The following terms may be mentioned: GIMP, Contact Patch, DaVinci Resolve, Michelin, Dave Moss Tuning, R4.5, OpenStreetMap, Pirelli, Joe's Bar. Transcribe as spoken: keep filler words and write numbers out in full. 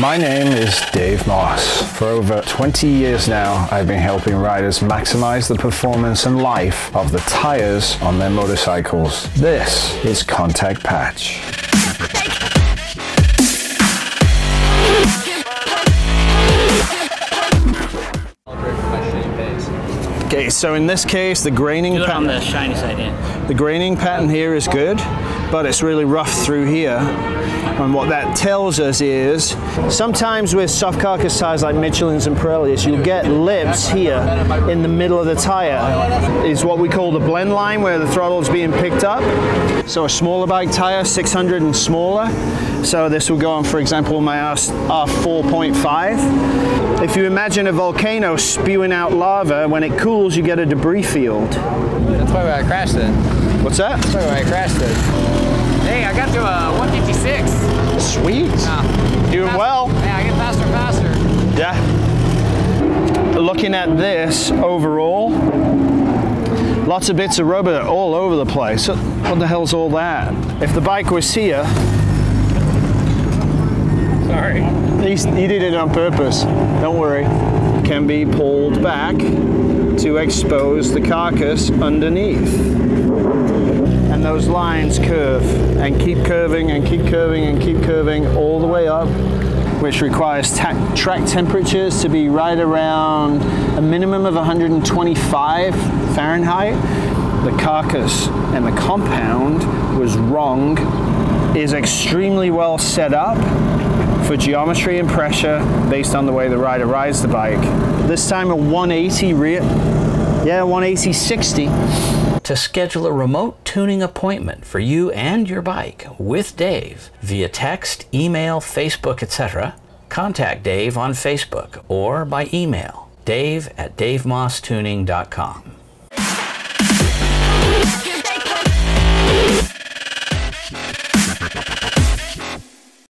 My name is Dave Moss. For over twenty years now, I've been helping riders maximize the performance and life of the tires on their motorcycles. This is Contact Patch. Okay, so in this case, the graining pattern on the shiny side, yeah. The graining pattern here is good, but it's really rough through here. And what that tells us is, sometimes with soft carcass tires like Michelin's and Pirelli's, you get lips here in the middle of the tire. It's what we call the blend line, where the throttle's being picked up. So a smaller bike tire, six hundred and smaller. So this will go on, for example, my R four point five. If you imagine a volcano spewing out lava, when it cools, you get a debris field. That's probably why I crashed it. What's that? That's probably why I crashed it. Hey, I got to a one fifty-six. Sweet. Uh, Doing well. Yeah, I get faster and faster. Yeah. Looking at this overall, lots of bits of rubber all over the place. What the hell's all that? If the bike was here... Sorry. He, he did it on purpose. Don't worry. Can be pulled back to expose the carcass underneath. And those lines curve and keep curving and keep curving and keep curving all the way up, which requires track temperatures to be right around a minimum of one hundred twenty-five Fahrenheit. The carcass and the compound was wrong, is extremely well set up for geometry and pressure based on the way the rider rides the bike. This time a one eighty rear, yeah, one eighty sixty. To schedule a remote tuning appointment for you and your bike with Dave via text, email, Facebook, et cetera, contact Dave on Facebook or by email, dave at dave moss tuning dot com.